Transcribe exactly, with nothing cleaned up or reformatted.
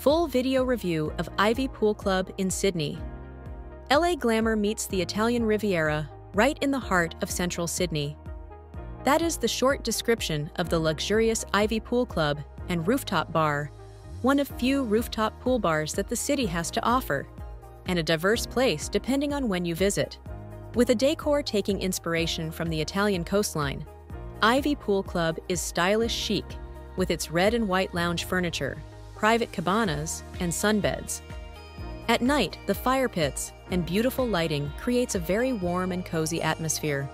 Full video review of Ivy Pool Club in Sydney. L A glamour meets the Italian Riviera, right in the heart of central Sydney. That is the short description of the luxurious Ivy Pool Club and rooftop bar, one of few rooftop pool bars that the city has to offer, and a diverse place depending on when you visit. With a decor taking inspiration from the Italian coastline, Ivy Pool Club is stylish chic with its red and white lounge furniture, private cabanas, and sunbeds. At night, the fire pits and beautiful lighting creates a very warm and cozy atmosphere.